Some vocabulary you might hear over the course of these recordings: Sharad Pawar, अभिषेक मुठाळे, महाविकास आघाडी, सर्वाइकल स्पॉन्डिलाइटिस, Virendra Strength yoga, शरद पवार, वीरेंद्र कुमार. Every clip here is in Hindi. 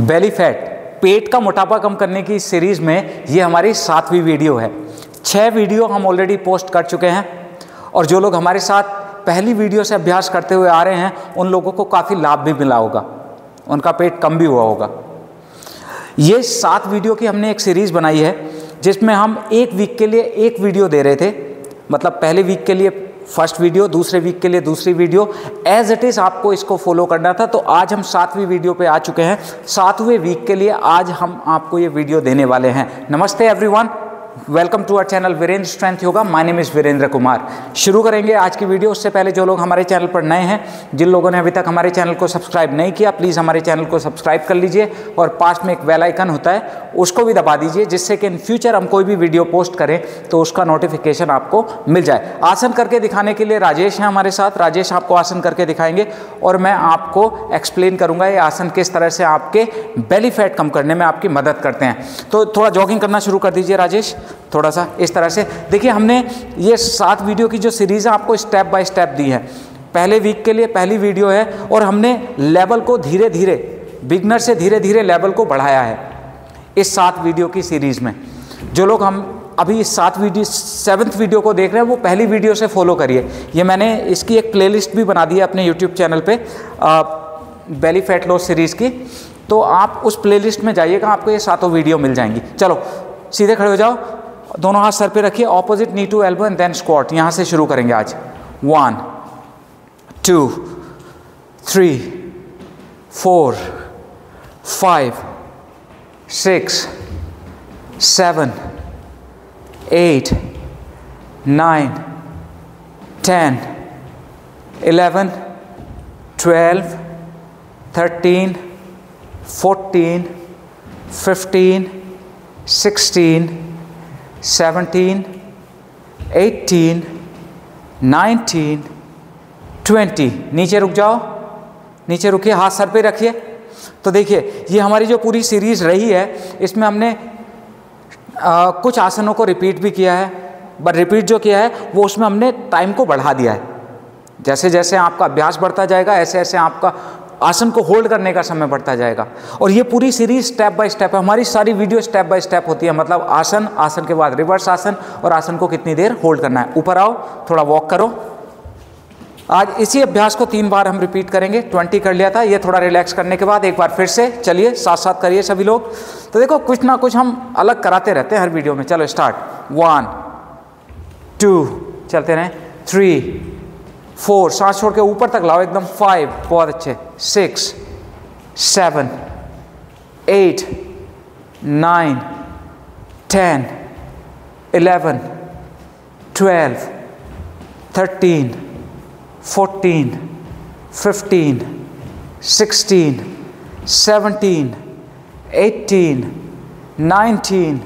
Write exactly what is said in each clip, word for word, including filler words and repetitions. बेली फैट, पेट का मोटापा कम करने की सीरीज़ में ये हमारी सातवीं वीडियो है। छः वीडियो हम ऑलरेडी पोस्ट कर चुके हैं और जो लोग हमारे साथ पहली वीडियो से अभ्यास करते हुए आ रहे हैं उन लोगों को काफ़ी लाभ भी मिला होगा, उनका पेट कम भी हुआ होगा। ये सात वीडियो की हमने एक सीरीज़ बनाई है जिसमें हम एक वीक के लिए एक वीडियो दे रहे थे, मतलब पहले वीक के लिए फर्स्ट वीडियो, दूसरे वीक के लिए दूसरी वीडियो, एज इट इज़ आपको इसको फॉलो करना था। तो आज हम सातवीं वीडियो पे आ चुके हैं, सातवें वीक के लिए आज हम आपको ये वीडियो देने वाले हैं। नमस्ते everyone, welcome to our channel Virendra strength yoga. My name is वीरेंद्र कुमार। शुरू करेंगे आज की वीडियो। उससे पहले जो लोग हमारे चैनल पर नए हैं, जिन लोगों ने अभी तक हमारे चैनल को सब्सक्राइब नहीं किया, प्लीज़ हमारे चैनल को सब्सक्राइब कर लीजिए और पास में एक बेल आइकन होता है उसको भी दबा दीजिए, जिससे कि इन फ्यूचर हम कोई भी वीडियो पोस्ट करें तो उसका नोटिफिकेशन आपको मिल जाए। आसन करके दिखाने के लिए राजेश हैं हमारे साथ। राजेश आपको आसन करके दिखाएंगे और मैं आपको एक्सप्लेन करूँगा ये आसन किस तरह से आपके बेली फैट कम करने में आपकी मदद करते हैं। तो थोड़ा जॉगिंग करना शुरू कर दीजिए राजेश, थोड़ा सा इस तरह से। देखिए, हमने ये सात वीडियो की जो सीरीज़ है आपको स्टेप बाय स्टेप दी है। पहले वीक के लिए पहली वीडियो है और हमने लेवल को धीरे धीरे, बिगनर से धीरे धीरे लेवल को बढ़ाया है इस सात वीडियो की सीरीज़ में। जो लोग हम अभी इस सात वीडियो सेवन्थ वीडियो को देख रहे हैं वो पहली वीडियो से फॉलो करिए। ये मैंने इसकी एक प्लेलिस्ट भी बना दी है अपने यूट्यूब चैनल पर बेली फैट लॉस सीरीज़ की, तो आप उस प्लेलिस्ट में जाइएगा, आपको ये सातों वीडियो मिल जाएंगी। चलो सीधे खड़े हो जाओ, दोनों हाथ सर पे रखिए, opposite knee to elbow and then squat. यहाँ से शुरू करेंगे आज। One two three four five six seven eight nine ten eleven twelve thirteen fourteen fifteen sixteen, seventeen, eighteen, nineteen, twenty। नीचे रुक जाओ, नीचे रुकिए, हाथ सर पे रखिए। तो देखिए, ये हमारी जो पूरी सीरीज़ रही है इसमें हमने आ, कुछ आसनों को रिपीट भी किया है, बट रिपीट जो किया है वो उसमें हमने टाइम को बढ़ा दिया है। जैसे जैसे आपका अभ्यास बढ़ता जाएगा ऐसे ऐसे आपका आसन को होल्ड करने का समय बढ़ता जाएगा। और ये पूरी सीरीज स्टेप बाय स्टेप है, हमारी सारी वीडियो स्टेप बाय स्टेप होती है, मतलब आसन, आसन के बाद रिवर्स आसन और आसन को कितनी देर होल्ड करना है। ऊपर आओ, थोड़ा वॉक करो। आज इसी अभ्यास को तीन बार हम रिपीट करेंगे। ट्वेंटी कर लिया था, ये थोड़ा रिलैक्स करने के बाद एक बार फिर से। चलिए साथ साथ करिए सभी लोग। तो देखो, कुछ ना कुछ हम अलग कराते रहते हैं हर वीडियो में। चलो स्टार्ट। वन टू चलते रहें, थ्री फोर, सांस छोड़ के ऊपर तक लाओ एकदम, फाइव, बहुत अच्छे, six seven eight nine ten eleven twelve thirteen fourteen fifteen sixteen seventeen eighteen nineteen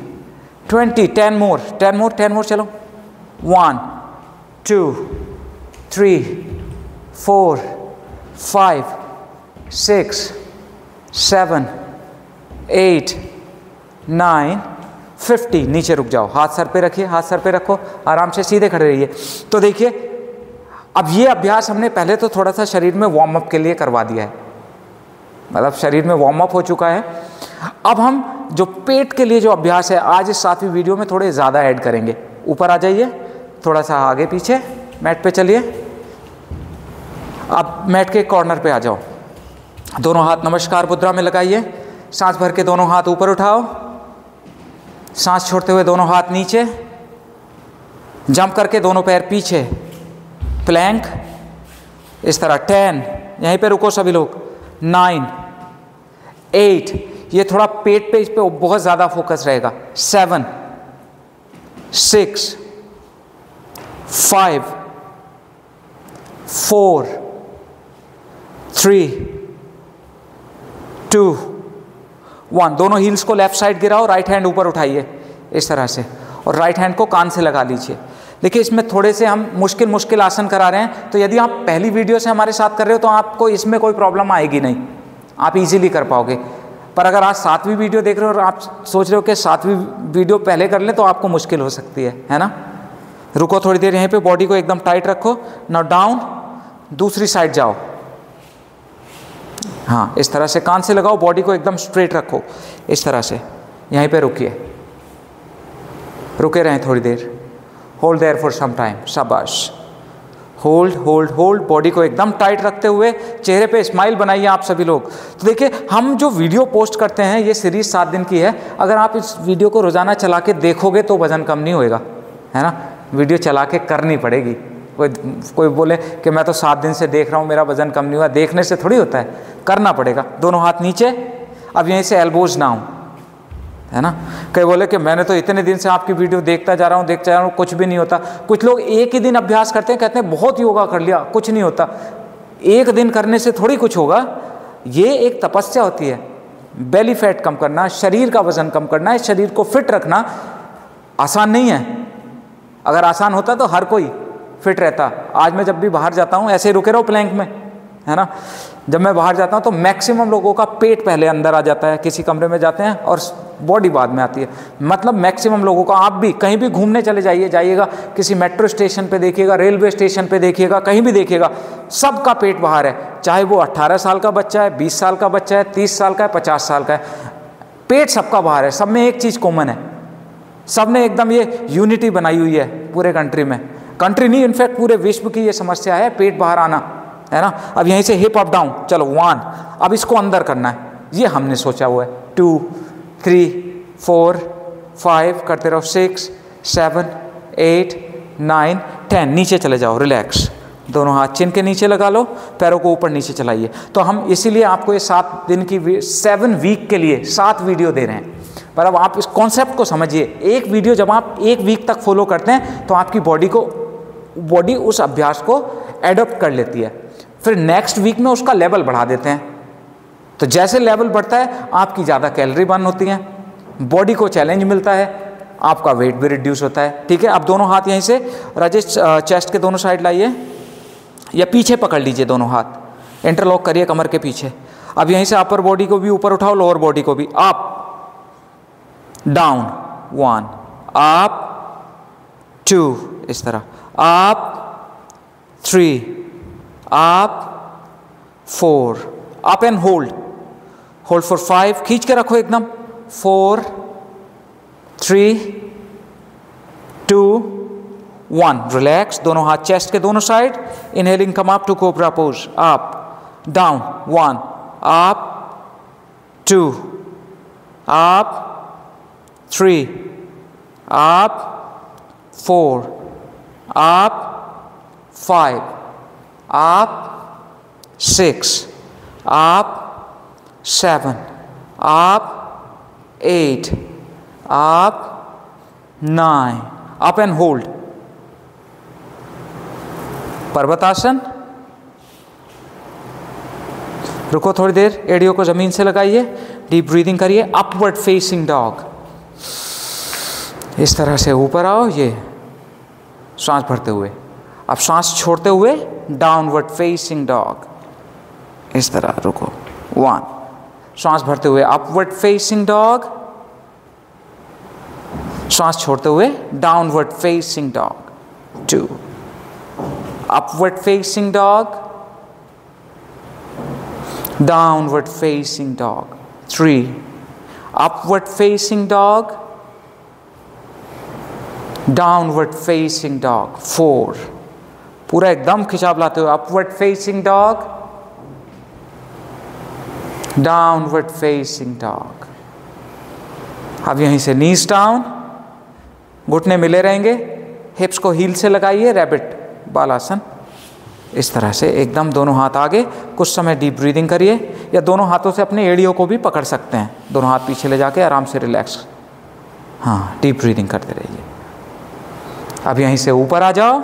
twenty. Ten more ten more ten more चलो। One two three, four, five, six, seven, eight, nine, fifty। नीचे रुक जाओ, हाथ सर पे रखिए, हाथ सर पे रखो, आराम से सीधे खड़े रहिए। तो देखिए, अब ये अभ्यास हमने पहले तो थोड़ा सा शरीर में वार्म अप के लिए करवा दिया है, मतलब शरीर में वार्म अप हो चुका है। अब हम जो पेट के लिए जो अभ्यास है आज इस सातवीं वीडियो में थोड़े ज़्यादा ऐड करेंगे। ऊपर आ जाइए, थोड़ा सा आगे पीछे मैट पे चलिए। आप मैट के कॉर्नर पे आ जाओ, दोनों हाथ नमस्कार मुद्रा में लगाइए। सांस भर के दोनों हाथ ऊपर उठाओ, सांस छोड़ते हुए दोनों हाथ नीचे, जंप करके दोनों पैर पीछे, प्लैंक इस तरह। टेन, यहीं पे रुको सभी लोग। नाइन एट, ये थोड़ा पेट पे इस पे बहुत ज़्यादा फोकस रहेगा। Seven six five four three two one. दोनों हील्स को लेफ्ट साइड गिराओ, राइट हैंड ऊपर उठाइए इस तरह से और राइट हैंड को कान से लगा लीजिए। देखिए, इसमें थोड़े से हम मुश्किल मुश्किल आसन करा रहे हैं, तो यदि आप पहली वीडियो से हमारे साथ कर रहे हो तो आपको इसमें कोई प्रॉब्लम आएगी नहीं, आप इजीली कर पाओगे। पर अगर आप सातवीं वीडियो देख रहे हो और आप सोच रहे हो कि सातवीं वीडियो पहले कर लें तो आपको मुश्किल हो सकती है, है ना। रुको थोड़ी देर यहीं पे, बॉडी को एकदम टाइट रखो। नाउ डाउन, दूसरी साइड जाओ। हाँ इस तरह से कान से लगाओ, बॉडी को एकदम स्ट्रेट रखो इस तरह से। यहीं पे रुकिए, रुके रहें थोड़ी देर, hold there for some time. शाबाश, होल्ड होल्ड होल्ड, बॉडी को एकदम टाइट रखते हुए चेहरे पे स्माइल बनाइए आप सभी लोग। तो देखिए हम जो वीडियो पोस्ट करते हैं, ये सीरीज सात दिन की है, अगर आप इस वीडियो को रोज़ाना चला के देखोगे तो वज़न कम नहीं होएगा, है ना। वीडियो चला के करनी पड़ेगी। कोई कोई बोले कि मैं तो सात दिन से देख रहा हूँ, मेरा वज़न कम नहीं हुआ, देखने से थोड़ी होता है, करना पड़ेगा। दोनों हाथ नीचे, अब यहीं से एल्बोज ना हो, है ना। कई बोले कि मैंने तो इतने दिन से आपकी वीडियो देखता जा रहा हूँ देखता जा रहा हूँ कुछ भी नहीं होता। कुछ लोग एक ही दिन अभ्यास करते हैं, कहते हैं बहुत योगा कर लिया कुछ नहीं होता। एक दिन करने से थोड़ी कुछ होगा, ये एक तपस्या होती है। बेली फैट कम करना, शरीर का वज़न कम करना है, शरीर को फिट रखना आसान नहीं है। अगर आसान होता तो हर कोई फिट रहता। आज मैं जब भी बाहर जाता हूँ, ऐसे ही रुके रहो प्लैंक में, है ना। जब मैं बाहर जाता हूँ तो मैक्सिमम लोगों का पेट पहले अंदर आ जाता है, किसी कमरे में जाते हैं और बॉडी बाद में आती है। मतलब मैक्सिमम लोगों का, आप भी कहीं भी घूमने चले जाइए जाइएगा, किसी मेट्रो स्टेशन पे देखिएगा, रेलवे स्टेशन पे देखिएगा, कहीं भी देखिएगा, सबका पेट बाहर है। चाहे वो अट्ठारह साल का बच्चा है, बीस साल का बच्चा है, तीस साल का है, पचास साल का है, पेट सबका बाहर है। सब में एक चीज़ कॉमन है, सब ने एकदम ये यूनिटी बनाई हुई है पूरे कंट्री में, कंट्री नहीं इनफैक्ट पूरे विश्व की ये समस्या है, पेट बाहर आना, है ना। अब यहीं से हिप अप डाउन, चलो वन, अब इसको अंदर करना है, ये हमने सोचा हुआ है। टू थ्री फोर फाइव करते रहो, six seven eight nine ten, नीचे चले जाओ, रिलैक्स, दोनों हाथ चिन के नीचे लगा लो, पैरों को ऊपर नीचे चलाइए। तो हम इसीलिए आपको ये सात दिन की सेवन वीक के लिए सात वीडियो दे रहे हैं, पर अब आप इस कॉन्सेप्ट को समझिए। एक वीडियो जब आप एक वीक तक फॉलो करते हैं तो आपकी बॉडी को बॉडी उस अभ्यास को एडॉप्ट कर लेती है, फिर नेक्स्ट वीक में उसका लेवल बढ़ा देते हैं। तो जैसे लेवल बढ़ता है आपकी ज़्यादा कैलोरी बर्न होती हैं, बॉडी को चैलेंज मिलता है, आपका वेट भी रिड्यूस होता है, ठीक है। अब दोनों हाथ यहीं से राजेश चेस्ट के दोनों साइड लाइए या पीछे पकड़ लीजिए, दोनों हाथ इंटरलॉक करिए कमर के पीछे। अब यहीं से अपर बॉडी को भी ऊपर उठाओ, लोअर बॉडी को भी, up down one, up two, इस तरह, up three, up four, up and hold, hold for five, खींच के रखो एकदम, four three two one, relax, दोनों हाथ चेस्ट के दोनों side, inhaling come up to cobra pose, up down one, up two, up three, up four, up five, up six, up seven, up eight, up nine, up and hold, पर्वतासन। रुको थोड़ी देर, एड़ियों को जमीन से लगाइए, डीप ब्रीदिंग करिए, अपवर्ड फेसिंग डॉग, इस तरह से ऊपर आओ, ये सांस भरते हुए, अब सांस छोड़ते हुए डाउनवर्ड फेसिंग डॉग, इस तरह, रुको, वन, सांस भरते हुए अपवर्ड फेसिंग डॉग, सांस छोड़ते हुए downward facing dog, two, upward facing dog, downward facing dog, three, upward facing dog, downward facing dog, four, पूरा एकदम खिंचाव लाते हुए, upward facing dog, downward facing dog. अब यहीं से नीज डाउन, घुटने मिले रहेंगे, हिप्स को हील से लगाइए, रैबिट बालासन, इस तरह से एकदम, दोनों हाथ आगे, कुछ समय डीप ब्रीदिंग करिए, या दोनों हाथों से अपने एड़ियों को भी पकड़ सकते हैं, दोनों हाथ पीछे ले जाके आराम से रिलैक्स, हाँ डीप ब्रीदिंग करते रहिए। अब यहीं से ऊपर आ जाओ,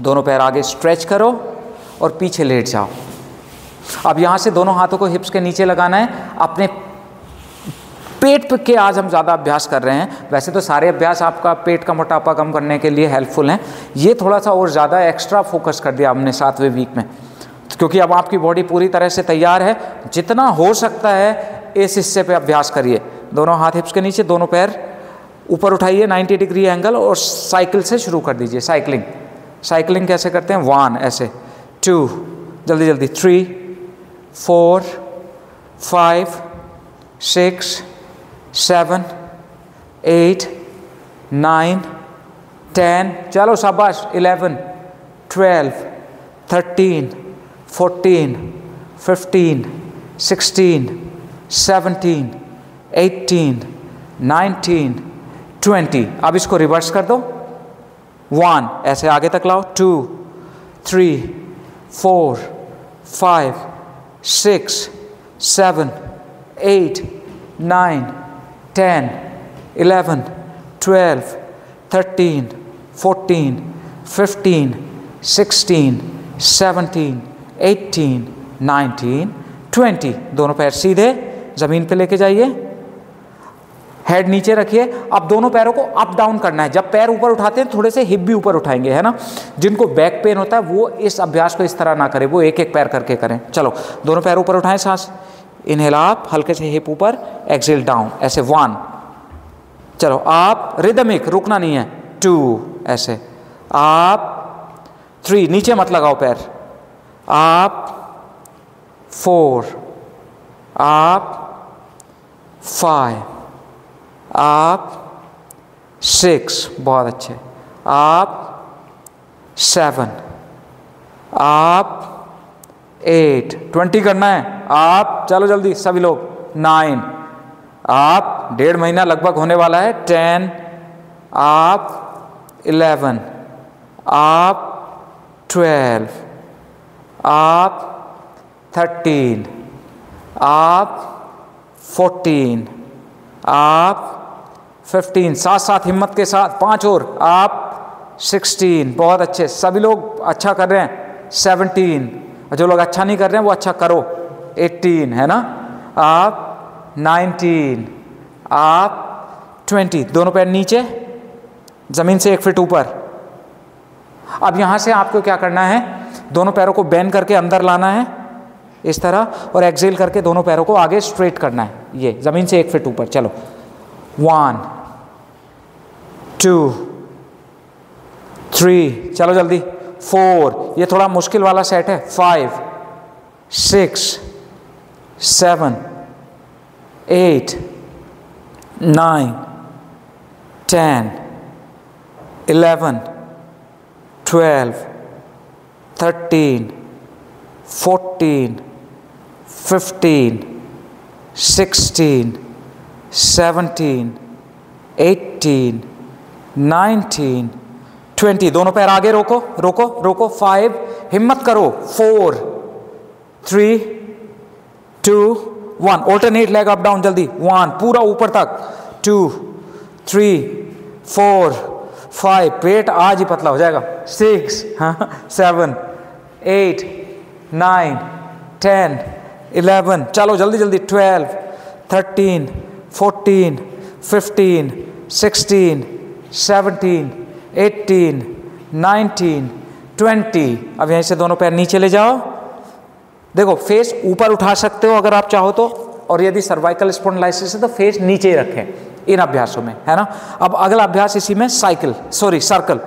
दोनों पैर आगे स्ट्रेच करो और पीछे लेट जाओ। अब यहाँ से दोनों हाथों को हिप्स के नीचे लगाना है, अपने पेट के आज हम ज़्यादा अभ्यास कर रहे हैं, वैसे तो सारे अभ्यास आपका पेट का मोटापा कम करने के लिए हेल्पफुल हैं, ये थोड़ा सा और ज़्यादा एक्स्ट्रा फोकस कर दिया हमने सातवें वीक में, क्योंकि अब आपकी बॉडी पूरी तरह से तैयार है। जितना हो सकता है इस हिस्से पे अभ्यास करिए, दोनों हाथ हिप्स के नीचे, दोनों पैर ऊपर उठाइए नाइन्टी डिग्री एंगल, और साइकिल से शुरू कर दीजिए। साइकिलिंग साइकिलिंग कैसे करते हैं, वन ऐसे, टू जल्दी जल्दी, three four, five, six, seven, eight, nine, ten, चलो शाबाश, eleven, twelve, thirteen, fourteen, fifteen, sixteen, seventeen, eighteen, nineteen, twenty. अब इसको रिवर्स कर दो, one ऐसे आगे तक लाओ, two, three, four, five, six, seven, eight, nine, ten, eleven, twelve, thirteen, fourteen, fifteen, sixteen, seventeen, eighteen, nineteen, twenty. दोनों पैर सीधे ज़मीन पे लेके जाइए, हेड नीचे रखिए. अब दोनों पैरों को अप डाउन करना है. जब पैर ऊपर उठाते हैं थोड़े से हिप भी ऊपर उठाएंगे, है ना. जिनको बैक पेन होता है वो इस अभ्यास को इस तरह ना करें, वो एक एक पैर करके करें. चलो दोनों पैर ऊपर उठाएं, सांस इनहेल आप, हल्के से हिप ऊपर, एक्सहेल डाउन, ऐसे वन. चलो आप रिदमिक, रुकना नहीं है, टू ऐसे आप, थ्री नीचे मत लगाओ पैर आप, फोर आप, फाइव आप, सिक्स बहुत अच्छे आप, सेवन आप, एट ट्वेंटी करना है आप, चलो जल्दी सभी लोग, नाइन आप, डेढ़ महीना लगभग होने वाला है, टेन आप, इलेवन आप, ट्वेल्व आप, थर्टीन आप, फोर्टीन आप, फिफ्टीन साथ साथ हिम्मत के साथ, पांच और आप, सिक्सटीन बहुत अच्छे सभी लोग अच्छा कर रहे हैं, सेवनटीन जो लोग अच्छा नहीं कर रहे हैं वो अच्छा करो, एटीन है ना आप, नाइनटीन आप, ट्वेंटी दोनों पैर नीचे ज़मीन से एक फिट ऊपर. अब यहाँ से आपको क्या करना है, दोनों पैरों को बेंड करके अंदर लाना है इस तरह, और एक्सहेल करके दोनों पैरों को आगे स्ट्रेट करना है, ये ज़मीन से एक फिट ऊपर. चलो वन टू थ्री चलो जल्दी, फोर ये थोड़ा मुश्किल वाला सेट है, five six seven eight nine ten eleven twelve thirteen fourteen fifteen sixteen seventeen eighteen nineteen twenty दोनों पैर आगे रोको रोको रोको, फाइव हिम्मत करो, four three two one alternate leg up down जल्दी, वन पूरा ऊपर तक, टू थ्री फोर फाइव पेट आज ही पतला हो जाएगा, six seven eight nine ten eleven चलो जल्दी जल्दी, twelve thirteen fourteen fifteen sixteen seventeen eighteen nineteen twenty. अब यहीं से दोनों पैर नीचे ले जाओ, देखो फेस ऊपर उठा सकते हो अगर आप चाहो तो, और यदि सर्वाइकल स्पॉन्डिलाइटिस है तो फेस नीचे ही रखें इन अभ्यासों में, है ना. अब अगला अभ्यास इसी में साइकिल सॉरी सर्कल,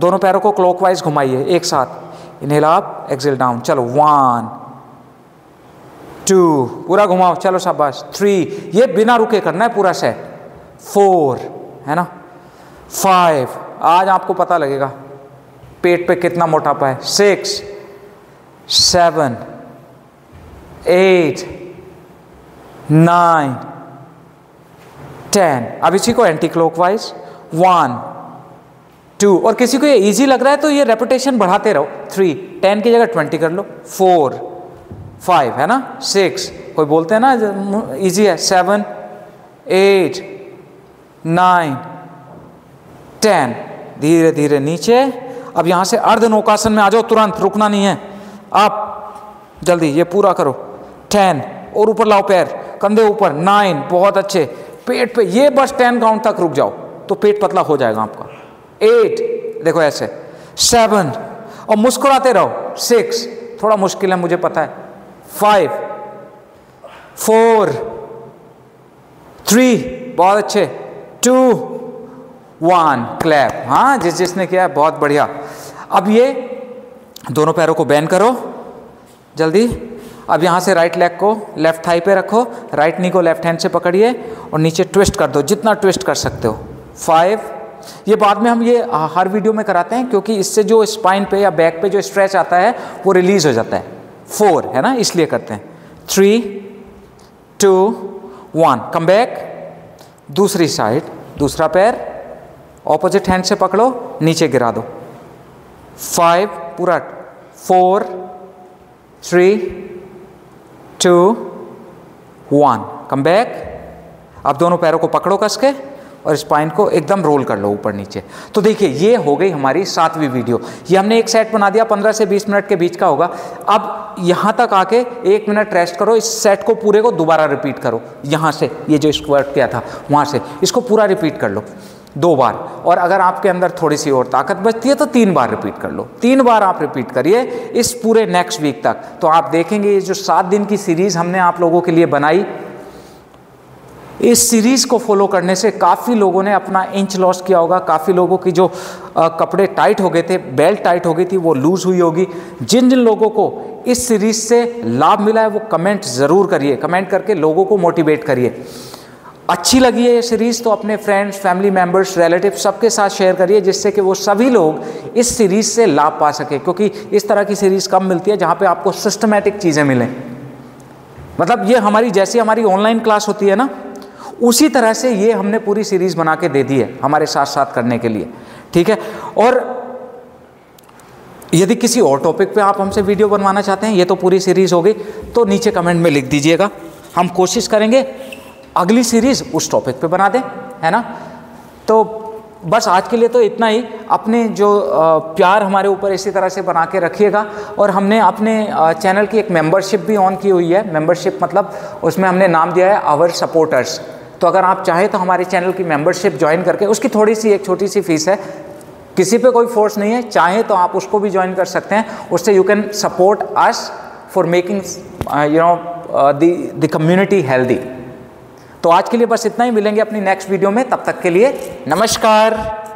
दोनों पैरों को क्लॉकवाइज घुमाइए एक साथ, इनहेल अप एक्सहेल डाउन. चलो वन टू पूरा घुमाओ, चलो शाबाश, थ्री ये बिना रुके करना है पूरा सेट, फोर है ना, फाइव आज आपको पता लगेगा पेट पे कितना मोटापा है, six seven eight nine ten. अब इसी को एंटी क्लॉकवाइज, वन टू, और किसी को ये इजी लग रहा है तो ये रेपिटेशन बढ़ाते रहो, थ्री टेन की जगह ट्वेंटी कर लो, फोर फाइव है ना, सिक्स कोई बोलते हैं ना इजी है, सेवन एट नाइन टेन धीरे धीरे नीचे. अब यहाँ से अर्ध नौकासन में आ जाओ तुरंत, रुकना नहीं है, आप जल्दी ये पूरा करो, टेन और ऊपर लाओ पैर, कंधे ऊपर, नाइन बहुत अच्छे पेट पे, ये बस टेन काउंट तक रुक जाओ तो पेट पतला हो जाएगा आपका, एट देखो ऐसे, सेवन और मुस्कुराते रहो, सिक्स थोड़ा मुश्किल है मुझे पता है, फाइव फोर थ्री बहुत अच्छे टू वन क्लैप, हाँ जिस जिसने किया है बहुत बढ़िया. अब ये दोनों पैरों को बेंड करो जल्दी, अब यहाँ से राइट लेग को लेफ्ट थाई पे रखो, राइट नी को लेफ्ट हैंड से पकड़िए और नीचे ट्विस्ट कर दो, जितना ट्विस्ट कर सकते हो। फाइव, ये बाद में हम ये हर वीडियो में कराते हैं क्योंकि इससे जो स्पाइन पे या बैक पे जो स्ट्रेच आता है वो रिलीज हो जाता है। फोर है ना, इसलिए करते हैं। Three two one, come back, दूसरी साइड, दूसरा पैर ऑपोजिट हैंड से पकड़ो, नीचे गिरा दो। फाइव पूरा, four three two one, come back. अब दोनों पैरों को पकड़ो कस के और स्पाइन को एकदम रोल कर लो ऊपर नीचे। तो देखिए ये हो गई हमारी सातवीं वीडियो। ये हमने एक सेट बना दिया, पंद्रह से बीस मिनट के बीच का होगा। अब यहाँ तक आके एक मिनट रेस्ट करो, इस सेट को पूरे को दोबारा रिपीट करो। यहाँ से ये जो स्क्वाट किया था वहाँ से इसको पूरा रिपीट कर लो दो बार, और अगर आपके अंदर थोड़ी सी और ताकत बचती है तो तीन बार रिपीट कर लो। तीन बार आप रिपीट करिए इस पूरे नेक्स्ट वीक तक। तो आप देखेंगे ये जो सात दिन की सीरीज़ हमने आप लोगों के लिए बनाई, इस सीरीज़ को फॉलो करने से काफ़ी लोगों ने अपना इंच लॉस किया होगा, काफ़ी लोगों की जो आ, कपड़े टाइट हो गए थे, बेल्ट टाइट हो गई थी वो लूज़ हुई होगी। जिन जिन लोगों को इस सीरीज़ से लाभ मिला है वो कमेंट ज़रूर करिए, कमेंट करके लोगों को मोटिवेट करिए। अच्छी लगी है ये सीरीज़ तो अपने फ्रेंड्स, फैमिली मेम्बर्स, रिलेटिव सबके साथ शेयर करिए, जिससे कि वो सभी लोग इस सीरीज़ से लाभ पा सकें, क्योंकि इस तरह की सीरीज़ कम मिलती है जहाँ पे आपको सिस्टमेटिक चीज़ें मिलें। मतलब ये हमारी जैसी हमारी ऑनलाइन क्लास होती है ना, उसी तरह से ये हमने पूरी सीरीज़ बना के दे दी है हमारे साथ साथ करने के लिए, ठीक है। और यदि किसी और टॉपिक पे आप हमसे वीडियो बनवाना चाहते हैं, ये तो पूरी सीरीज़ होगी, तो नीचे कमेंट में लिख दीजिएगा, हम कोशिश करेंगे अगली सीरीज़ उस टॉपिक पे बना दें, है ना। तो बस आज के लिए तो इतना ही। अपने जो प्यार हमारे ऊपर इसी तरह से बना के रखिएगा। और हमने अपने चैनल की एक मेंबरशिप भी ऑन की हुई है। मेंबरशिप मतलब उसमें हमने नाम दिया है आवर सपोर्टर्स। तो अगर आप चाहें तो हमारे चैनल की मेंबरशिप ज्वाइन करके, उसकी थोड़ी सी एक छोटी सी फीस है, किसी पे कोई फोर्स नहीं है, चाहें तो आप उसको भी ज्वाइन कर सकते हैं। उससे you can support us for making you know the the community healthy. तो आज के लिए बस इतना ही, मिलेंगे अपनी नेक्स्ट वीडियो में, तब तक के लिए नमस्कार।